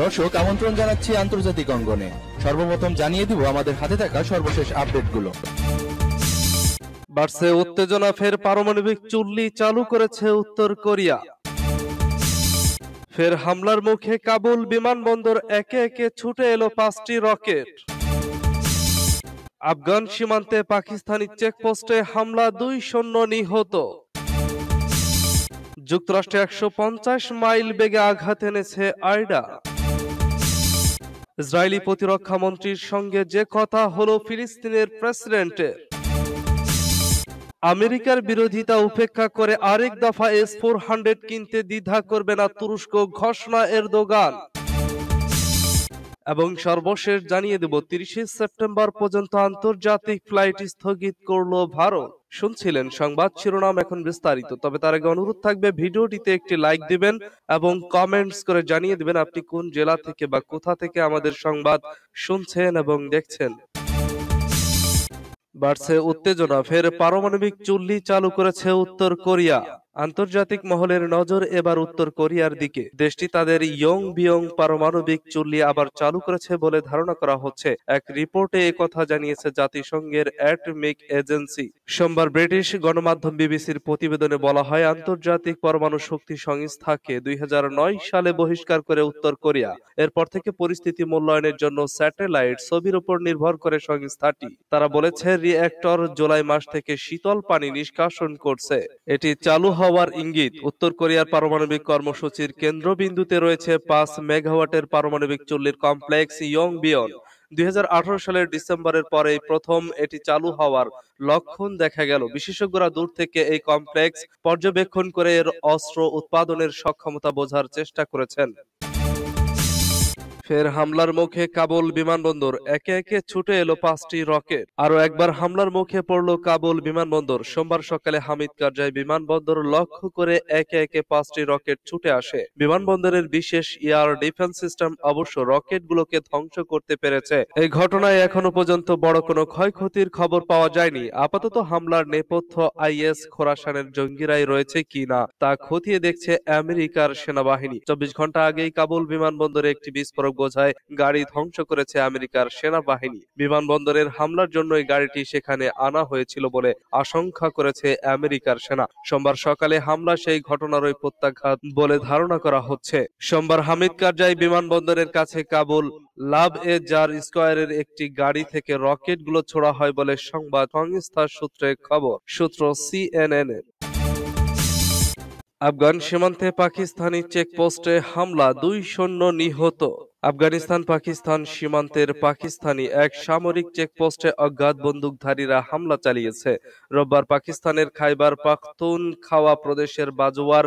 दर्शक आमंत्रण जानाচ্ছি আন্তর্জাতিক অঙ্গনে। সর্বপ্রথম জানিয়ে দিব আমাদের হাতে থাকা সর্বশেষ আপডেটগুলো। বাড়ছে উত্তেজনা, ফের পারমাণবিক চুল্লি চালু করেছে উত্তর কোরিয়া। ফের হামলার মুখে কাবুল বিমানবন্দর, একে একে ছুটে এলো 5টি রকেট। আফগান সীমান্তে পাকিস্তানি চেকপোস্টে হামলা, 2 সৈন্য নিহত। যুক্তরাষ্ট্রে 150 মাইল বেগে আঘাত এনেছে আইডা। ইসরায়েলি প্রতিরক্ষা মন্ত্রীর সঙ্গে যে কথা হলো ফিলিস্তিনের প্রেসিডেন্টের। আমেরিকার বিরোধিতা উপেক্ষা করে আরেক দফা S-400 কিনতে দ্বিধা করবে না তুরস্ক, ঘোষণা এরদোগান। এবং সর্বশেষ জানিয়ে দেব 30 সেপ্টেম্বর পর্যন্ত আন্তর্জাতিক ফ্লাইট স্থগিত করলো ভারত। শুনছিলেন সংবাদ শিরোনাম, এখন বিস্তারিত। তবে তার আগে অনুরোধ থাকবে ভিডিওটিতে একটি লাইক দিবেন এবং কমেন্টস করে জানিয়ে দিবেন আপনি কোন জেলা থেকে বা কোথা থেকে আমাদের সংবাদ শুনছেন এবং দেখছেন। বাড়ছে উত্তেজনা, ফের পারমাণবিক চুল্লি চালু করেছে উত্তর কোরিয়া। আন্তর্জাতিক মহলের নজর এবার উত্তর কোরিয়ার দিকে। দেশটি তাদের ইয়ংবিয়ং পারমাণবিক চুল্লি আবার চালু করেছে বলে ধারণা করা হচ্ছে। এক রিপোর্টে এই কথা জানিয়েছে জাতিসংঘের অ্যাটমিক এজেন্সি। সোমবার ব্রিটিশ গণমাধ্যম বিবিসির প্রতিবেদনে বলা হয়, আন্তর্জাতিক পরমাণু শক্তি সংস্থাকে 2009 সালে বহিষ্কার করে উত্তর কোরিয়া। এরপর থেকে পরিস্থিতি মূল্যায়নের জন্য স্যাটেলাইট ছবির উপর নির্ভর করে সংস্থাটি। তারা বলেছে রিঅ্যাক্টর জুলাই মাস থেকে শীতল পানি নিষ্কাশন করছে। এটি চালু হওয়ার ইঙ্গিত। উত্তর কোরিয়ার পারমাণবিক কর্মসূচির কেন্দ্রবিন্দুতে রয়েছে 5 মেগাওয়াটের পারমাণবিক চুল্লির কমপ্লেক্স ইয়ংবিয়ন। 2018 সালের ডিসেম্বরের পরে প্রথম এটি চালু হওয়ার লক্ষণ দেখা গেল। বিশেষজ্ঞরা দূর থেকে এই কমপ্লেক্স পর্যবেক্ষণ করে এর অস্ত্র উৎপাদনের সক্ষমতা বোঝার চেষ্টা করেছেন। ফের হামলার মুখে কাবুল বিমানবন্দর, একে একে ছুটে এলো 5টি রকেট। আরো একবার হামলার মুখে পড়লো কাবুল বিমানবন্দর। সোমবার সকালে হামিদ কারজাই বিমানবন্দর লক্ষ্য করে একে একে 5টি রকেট ছুটে আসে। বিমানবন্দরের বিশেষ এয়ার ডিফেন্স সিস্টেম অবশ্য রকেটগুলোকে ধ্বংস করতে পেরেছে। এই ঘটনায় এখনো পর্যন্ত বড় কোনো ক্ষয়ক্ষতির খবর পাওয়া যায়নি। আপাতত হামলার নেপথ্য IS খোরাসানের জঙ্গিরাই রয়েছে কিনা তা খতিয়ে দেখছে আমেরিকার সেনাবাহিনী। 24 ঘন্টা আগেই কাবুল বিমানবন্দরে একটি বিস্ফোরক বোঝায় গাড়ি ধ্বংস করেছে আমেরিকার সেনাবাহিনী। বিমানবন্দরের হামলার জন্য এই গাড়িটি সেখানে আনা হয়েছিল বলে আশঙ্কা করেছে আমেরিকার সেনা। সোমবার সকালে হামলা সেই ঘটনারই প্রত্যাঘাত বলে ধারণা করা হচ্ছে। সোমবার হামিদ কারজাই বিমানবন্দরের কাছে কাবুল লাভ এ জার স্কোয়ারের একটি গাড়ি থেকে রকেটগুলো ছোড়া হয় বলে সংবাদ সংস্থার সূত্রে খবর। সূত্র CNN। আফগান সীমান্তে পাকিস্তানি চেকপোস্টে হামলা, 2 সৈন্য নিহত। আফগানিস্তান পাকিস্তান সীমান্তের পাকিস্তানি এক সামরিক চেকপোস্টে অজ্ঞাত বন্দুকধারীরা হামলা চালিয়েছে। রোববার পাকিস্তানের খাইবার পাখতুনখাওয়া প্রদেশের বাজওয়ার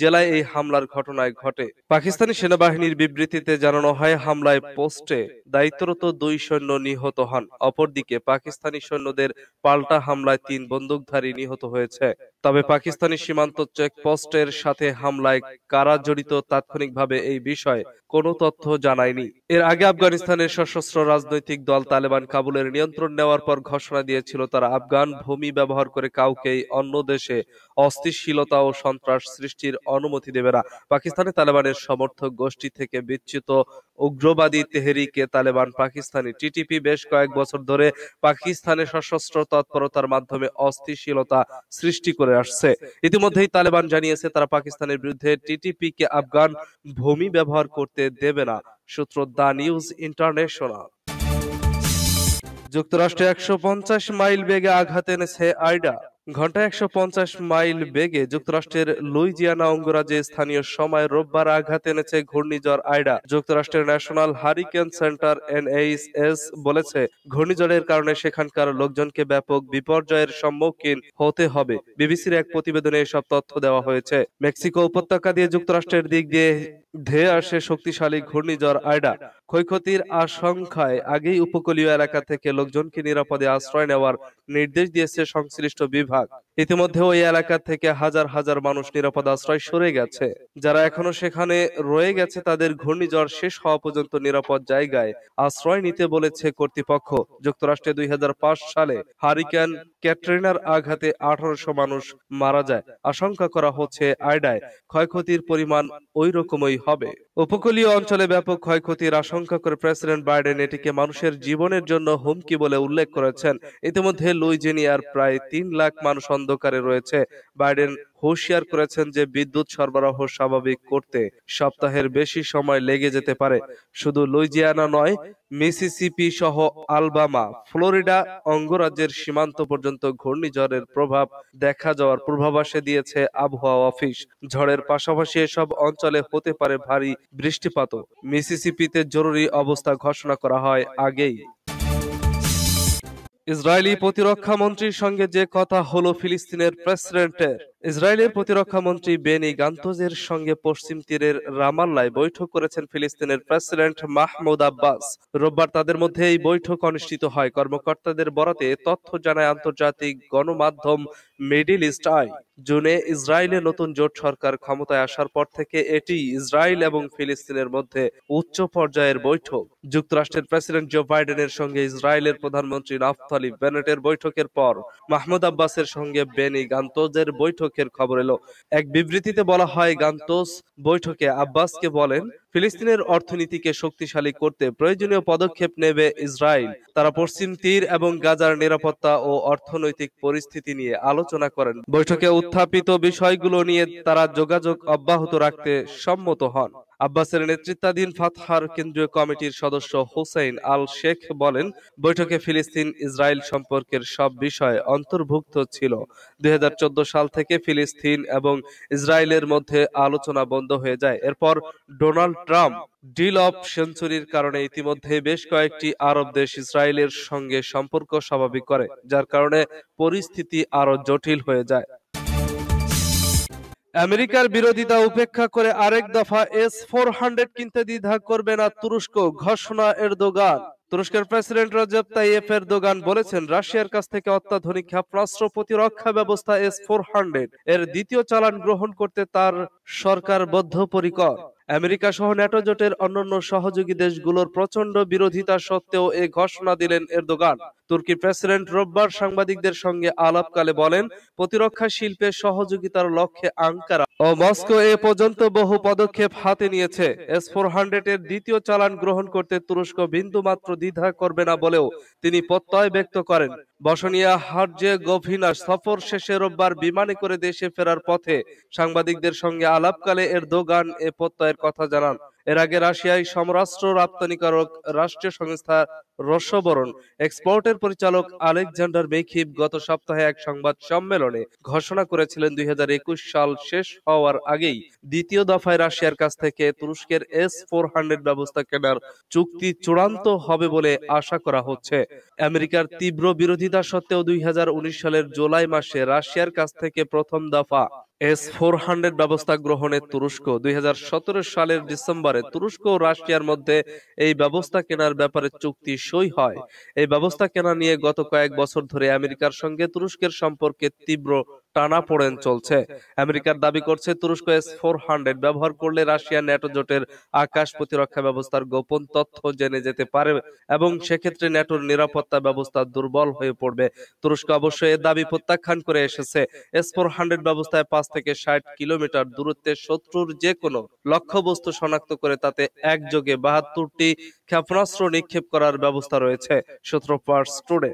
জেলায় এই হামলার ঘটনায় ঘটে। পাকিস্তানি সেনাবাহিনীর বিবৃতিতে জানানো হয়, হামলায় পোস্টে দায়িত্বরত 2 সৈন্য নিহত হন। অপরদিকে পাকিস্তানি সৈন্যদের পাল্টা হামলায় 3 বন্দুকধারী নিহত হয়েছে। তবে পাকিস্তানি সীমান্ত চেকপোস্টের সাথে হামলায় কারা জড়িত তাৎক্ষণিকভাবে এই বিষয়ে কোনো তথ্য জানায়নি। এর আগে আফগানিস্তানের সশস্ত্র রাজনৈতিক দল তালেবান কাবুলের নিয়ন্ত্রণ নেওয়ার পর ঘোষণা দিয়েছিল, তারা আফগান ভূমি ব্যবহার করে কাউকেই অন্য দেশে অস্থিতিশীলতা ও সন্ত্রাস সৃষ্টির অনুমতি দেবে না। পাকিস্তানে তালেবানের সমর্থক গোষ্ঠী থেকে বিচ্যুত উগ্রবাদী তেহরিকে তালেবান পাকিস্তানি TTP বেশ কয়েক বছর ধরে পাকিস্তানে সশস্ত্র তৎপরতার মাধ্যমে অস্থিতিশীলতা সৃষ্টি করে আসছে। ইতিমধ্যেই তালেবান জানিয়েছে, তারা পাকিস্তানের বিরুদ্ধে TTP-কে আফগান ভূমি ব্যবহার করতে দেবে না। সূত্র দ্য নিউজ ইন্টারন্যাশনাল। যুক্তরাষ্ট্রে 150 মাইল বেগে আঘাত এনেছে আইডা। ঘন্টায় 150 মাইল বেগে যুক্তরাষ্ট্রের লুইজিয়ানা অঙ্গরাজ্যে স্থানীয় সময় রোববার আঘাত এনেছে ঘূর্ণিঝড় আইডা। যুক্তরাষ্ট্রের ন্যাশনাল হারিকেন সেন্টার NHS বলেছে, ঘূর্ণিঝড়ের কারণে সেখানকার লোকজনকে ব্যাপক বিপর্যয়ের সম্মুখীন হতে হবে। বিবিসির এক প্রতিবেদনে এসব তথ্য দেওয়া হয়েছে। মেক্সিকো উপত্যকা দিয়ে যুক্তরাষ্ট্রের দিক দিয়ে ধেয়ে আসে শক্তিশালী ঘূর্ণিঝড় আইডা। ক্ষয়ক্ষতির আশঙ্কায় আগেই উপকূলীয় এলাকা থেকে লোকজনকে নিরাপদে আশ্রয় নেওয়ার নির্দেশ দিয়েছে সংশ্লিষ্ট বিভাগ। ইতিমধ্যে ওই এলাকা থেকে হাজার হাজার মানুষ নিরাপদ আশ্রয় সরে গেছে। যারা এখনো সেখানে রয়ে গেছে তাদের ঘূর্ণিঝড় শেষ হওয়া পর্যন্ত নিরাপদ জায়গায় আশ্রয় নিতে বলেছে কর্তৃপক্ষ। যুক্তরাষ্ট্রে 2005 সালে হারিকেন ক্যাটরিনার আঘাতে 1800 মানুষ মারা যায়। আশঙ্কা করা হচ্ছে আইডায় ক্ষয়ক্ষতির পরিমাণ ওই রকমই হবে। উপকূলীয় অঞ্চলে ব্যাপক ক্ষয়ক্ষতির আশঙ্কা করে প্রেসিডেন্ট বাইডেন এটিকে মানুষের জীবনের জন্য হুমকি বলে উল্লেখ করেছেন। ইতিমধ্যে লুইজিনিয়ার প্রায় 3 লাখ মানুষ অন্ধকারে রয়েছে। বাইডেন হুঁশিয়ার করেছেন যে বিদ্যুৎ সরবরাহ স্বাভাবিক করতে সপ্তাহের বেশি সময় লেগে যেতে পারে। শুধু লুইজিয়ানা নয়, মিসিসিপি সহ আলবামা, ফ্লোরিডা অঙ্গরাজ্যের সীমান্ত পর্যন্ত ঘূর্ণিঝড়ের প্রভাব দেখা যাওয়ার পূর্বাভাসে দিয়েছে আবহাওয়া অফিস। ঝড়ের পাশাপাশি এসব অঞ্চলে হতে পারে ভারী বৃষ্টিপাত। মিসিসিপিতে জরুরি অবস্থা ঘোষণা করা হয় আগেই। ইসরায়েলি প্রতিরক্ষা মন্ত্রীর সঙ্গে যে কথা হলো ফিলিস্তিনের প্রেসিডেন্টের। ইসরায়েলের প্রতিরক্ষা মন্ত্রী বেনি গান্তজের সঙ্গে পশ্চিম তীরের রামাল্লায় বৈঠক করেছেন ফিলিস্তিনের প্রেসিডেন্ট মাহমুদ আব্বাস। রোববার তাদের মধ্যে এই বৈঠক অনুষ্ঠিত হয়। কর্মকর্তাদের বরাতে তথ্য জানায় আন্তর্জাতিক গণমাধ্যম মিডল ইস্ট আই। জুনে ইসরায়েলে নতুন জোট সরকার ক্ষমতায় আসার পর থেকে এটি ইসরায়েল এবং ফিলিস্তিনের মধ্যে উচ্চ পর্যায়ের বৈঠক। যুক্তরাষ্ট্রের প্রেসিডেন্ট জো বাইডেনের সঙ্গে ইসরায়েলের প্রধানমন্ত্রী নাফতালি বেনেটের বৈঠকের পর মাহমুদ আব্বাসের সঙ্গে বেনি গান্তজের বৈঠকের খবর এলো। এক বিবৃতিতে বলা হয়, গান্তজ বৈঠকে আব্বাসকে বলেন ফিলিস্তিনের অর্থনীতিকে শক্তিশালী করতে প্রয়োজনীয় পদক্ষেপ নেবে ইসরায়েল। তারা পশ্চিম তীর এবং গাজার নিরাপত্তা ও অর্থনৈতিক পরিস্থিতি নিয়ে আলোচনা করেন। বৈঠকে উত্থাপিত বিষয়গুলো নিয়ে তারা যোগাযোগ অব্যাহত রাখতে সম্মত হন। আব্বাসের নেতৃত্বাধীন ফাতহার কেন্দ্রীয় কমিটির সদস্য হোসেইন আল শেখ বলেন, বৈঠকে ফিলিস্তিন ইসরায়েল সম্পর্কের সব বিষয় অন্তর্ভুক্ত ছিল। 2014 সাল থেকে ফিলিস্তিন এবং ইসরায়েলের মধ্যে আলোচনা বন্ধ হয়ে যায়। এরপর ডোনাল্ড ট্রাম্প ডিল অফ সেঞ্চুরির কারণে ইতিমধ্যে বেশ কয়েকটি আরব দেশ ইসরায়েলের সঙ্গে সম্পর্ক স্বাভাবিক করে, যার কারণে পরিস্থিতি আরো জটিল হয়ে যায়। আমেরিকার বিরোধিতা উপেক্ষা করে আরেক দফা S-400 কিনতে দ্বিধা করবে না তুরস্ক, ঘোষণা এরদোগান। তুরস্কের প্রেসিডেন্ট রজব তাইয়েপ এরদোগান বলেছেন, রাশিয়ার কাছ থেকে অত্যাধুনিক ক্ষেপণাস্ত্র প্রতিরক্ষা ব্যবস্থা S-400 এর দ্বিতীয় চালান গ্রহণ করতে তার সরকার বদ্ধপরিকর। আমেরিকা সহ ন্যাটো জোটের অন্যান্য সহযোগী দেশগুলোর প্রচন্ড বিরোধিতা সত্ত্বেও এই ঘোষণা দিলেন এরদোগান। তুর্কি প্রেসিডেন্ট রোববার সাংবাদিকদের সঙ্গে আলাপকালে বলেন, প্রতিরক্ষা শিল্পে সহযোগিতার লক্ষ্যে আঙ্কারা ও মস্কো এ পর্যন্ত বহু পদক্ষেপ হাতে নিয়েছে। S-400 এর দ্বিতীয় চালান গ্রহণ করতে তুরস্ক বিন্দুমাত্র দ্বিধা করবে না বলেও তিনি প্রত্যয় ব্যক্ত করেন। বসনিয়া হার্জেগোভিনা সফর শেষে রোববার বিমানে করে দেশে ফেরার পথে সাংবাদিকদের সঙ্গে আলাপকালে এরদোগান এ প্রত্যয়ের কথা জানান। এর আগে রাশিয়ায় সমরাষ্ট্র রপ্তানিকারক রাষ্ট্রীয় সংস্থা রসবরণ এক্সপোর্টের পরিচালক আলেকজান্ডার মেখিব গত সপ্তাহে এক সংবাদ সম্মেলনে ঘোষণা করেছিলেন, 2021 সাল শেষ হওয়ার আগেই দ্বিতীয় দফায় রাশিয়ার কাছ থেকে তুরস্কের S-400 ব্যবস্থা কেনার চুক্তি চূড়ান্ত হবে বলে আশা করা হচ্ছে। আমেরিকার তীব্র বিরোধিতা সত্ত্বেও 2019 সালের জুলাই মাসে রাশিয়ার কাছ থেকে প্রথম দফা S-400 ব্যবস্থা গ্রহণে তুরস্ক, 2017 সালের ডিসেম্বরে তুরস্ক ও রাশিয়ার মধ্যে এই ব্যবস্থা কেনার ব্যাপারে চুক্তি সই হয়। এই ব্যবস্থা কেনা নিয়ে গত কয়েক বছর ধরে আমেরিকার সঙ্গে তুরস্কের সম্পর্কে তীব্র টানাপোড়েন চলছে। আমেরিকার দাবি করছে, তুরস্ক S-400 ব্যবহার করলে রাশিয়া ন্যাটো জোটের আকাশ প্রতিরক্ষা ব্যবস্থার গোপন তথ্য জেনে যেতে পারে এবং সেক্ষেত্রে ন্যাটোর নিরাপত্তা ব্যবস্থা দুর্বল হয়ে পড়বে। তুরস্ক অবশ্য এ দাবি প্রত্যাখ্যান করে এসেছে। S-400 ব্যবস্থায় 5 থেকে 60 কিলোমিটার দূরত্বে শত্রুর যে কোনো লক্ষ্যবস্তু শনাক্ত করে তাতে একযোগে 72টি ক্ষেপণাস্ত্র নিক্ষেপ করার ব্যবস্থা রয়েছে। 17 পার্স টুডে।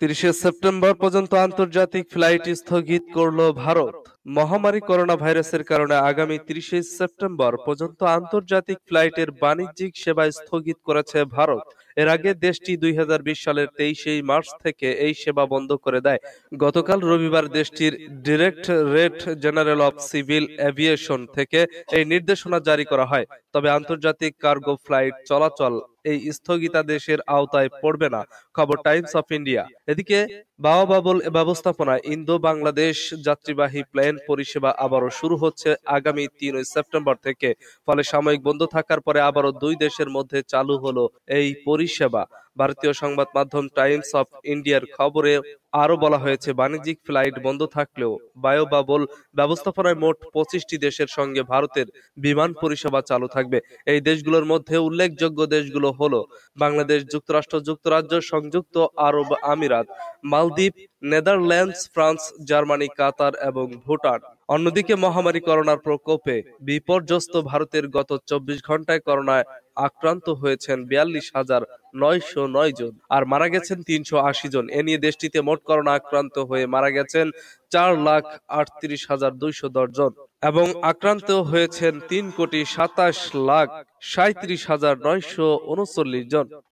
30 সেপ্টেম্বর পর্যন্ত আন্তর্জাতিক ফ্লাইট স্থগিত করল ভারত। মহামারী করোনা ভাইরাসের কারণে আগামী 30 সেপ্টেম্বর পর্যন্ত আন্তর্জাতিক ফ্লাইটের বাণিজ্যিক সেবা স্থগিত করেছে ভারত। এর আগে দেশটি 2020 সালের 23 মার্চ থেকে এই সেবা বন্ধ করে দেয়। গতকাল রবিবার দেশটির directorate general of civil aviation থেকে এই নির্দেশনা জারি করা হয়। তবে আন্তর্জাতিক কার্গো ফ্লাইট চলাচল এই স্থগিতাদেশের আওতায় পড়বে না, খবর টাইমস অফ ইন্ডিয়া। এদিকে বাওয়াবাবুল ব্যবস্থাপনায় ইন্দো বাংলাদেশ যাত্রীবাহী প্লেন পরিষেবা আবারও শুরু হচ্ছে আগামী 3 সেপ্টেম্বর থেকে। ফলে সাময়িক বন্ধ থাকার পরে আবারও দুই দেশের মধ্যে চালু হলো এই পরিষেবা। ভারতীয় সংবাদ মাধ্যম টাইমস অফ ইন্ডিয়ার খবরে আরো বলা হয়েছে, বাণিজ্যিক ফ্লাইট বন্ধ থাকলেও বায়ুবাবল ব্যবস্থাপনায় মোট 25টি দেশের সঙ্গে ভারতের বিমান পরিষেবা চালু থাকবে। এই দেশগুলোর মধ্যে উল্লেখযোগ্য দেশগুলো হলো বাংলাদেশ, যুক্তরাষ্ট্র, যুক্তরাজ্য, সংযুক্ত আরব আমিরাত, মালদ্বীপ, নেদারল্যান্ডস, ফ্রান্স, জার্মানি, কাতার এবং ভুটান। অন্যদিকে মহামারী করোনার প্রকোপে বিপর্যস্ত ভারতের গত 24 ঘন্টায় করোনায় আক্রান্ত হয়েছেন 42,909 জন আর মারা গেছেন 380 জন। এ নিয়ে দেশটিতে মোট করোনা আক্রান্ত হয়ে মারা গেছেন 4,38,210 জন এবং আক্রান্ত হয়েছেন 3,27,37,939 জন।